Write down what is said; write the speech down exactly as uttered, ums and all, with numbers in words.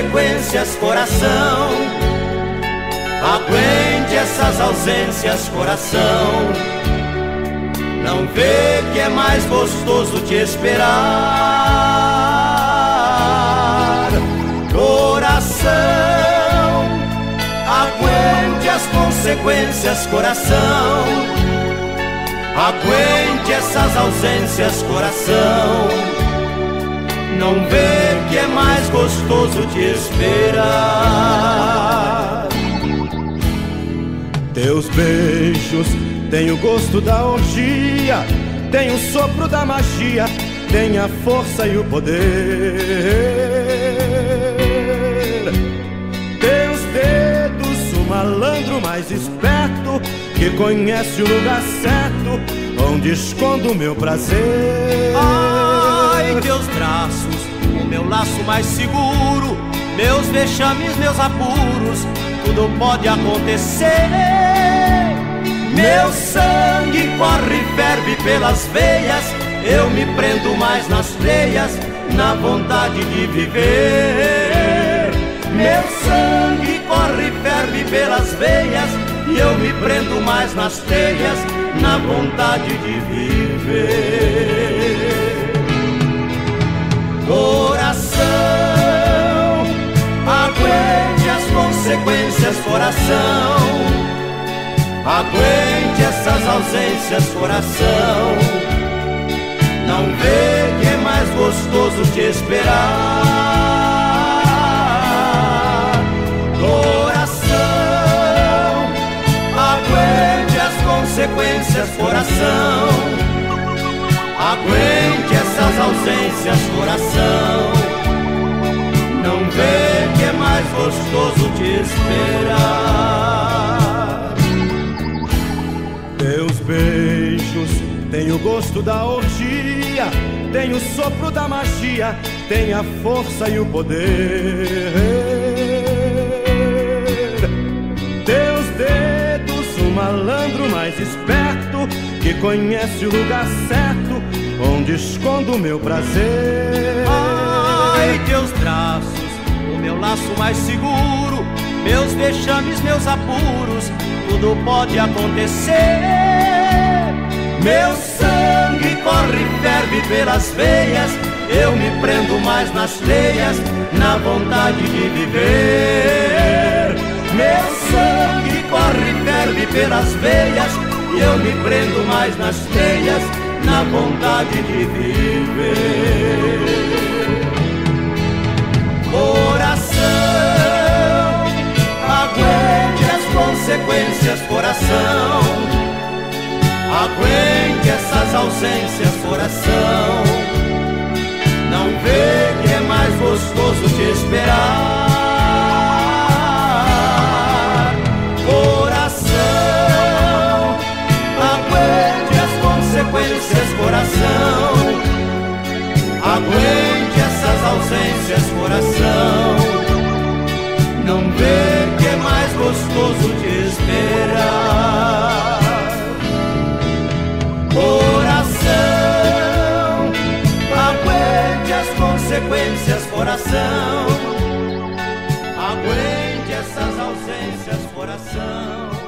frequências, coração. Aguente essas ausências, coração. Não vê que é mais gostoso te esperar, coração. Aguente as consequências, coração. Aguente essas ausências, coração. Não vê que é mais gostoso te esperar. Teus beijos têm o gosto da orgia, tem o sopro da magia, tem a força e o poder. Teus dedos, o malandro mais esperto, que conhece o lugar certo onde escondo o meu prazer. Ai, teus braços, o meu laço mais seguro, meus vexames, meus apuros, tudo pode acontecer. Meu sangue corre e ferve pelas veias, eu me prendo mais nas teias, na vontade de viver. Meu sangue corre e ferve pelas veias, e eu me prendo mais nas teias, na vontade de viver. Coração, aguente as consequências, coração. Aguente essas ausências, coração. Não vê que é mais gostoso te esperar, coração. Aguente as consequências, coração. Aguente essas ausências, coração. Não vê que é mais gostoso te esperar. Teus beijos têm o gosto da orgia, tem o sopro da magia, tem a força e o poder. Teus dedos, o malandro mais esperto, que conhece o lugar certo onde escondo o meu prazer. Ai, teus traços, o meu laço mais seguro, meus vexames, meus apuros, tudo pode acontecer. Meu sangue corre e ferve pelas veias, eu me prendo mais nas teias, na vontade de viver. Meu sangue corre e ferve pelas veias, e eu me prendo mais nas teias, na vontade de viver. Coração, aguente as consequências, coração. Aguente essas ausências, coração. Não vê que é mais gostoso te esperar, coração. Aguente as consequências, coração. Aguente essas ausências, coração. Não vê que é mais gostoso te esperar, coração. Aguente as consequências, coração. Aguente essas ausências, coração.